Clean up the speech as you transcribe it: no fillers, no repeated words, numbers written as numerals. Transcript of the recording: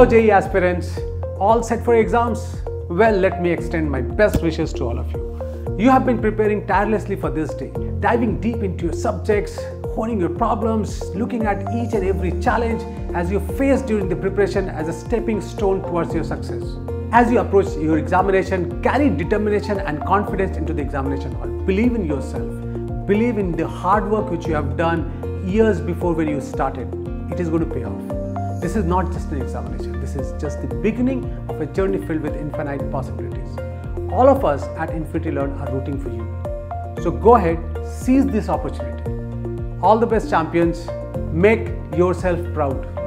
Hello JEE aspirants, all set for exams? Well, let me extend my best wishes to all of you. You have been preparing tirelessly for this day, diving deep into your subjects, honing your problems, looking at each and every challenge as you face during the preparation as a stepping stone towards your success. As you approach your examination, carry determination and confidence into the examination hall. Believe in yourself, believe in the hard work which you have done years before when you started. It is going to pay off. This is not just an examination, this is just the beginning of a journey filled with infinite possibilities. All of us at Infinity Learn are rooting for you. So go ahead, seize this opportunity. All the best champions, make yourself proud.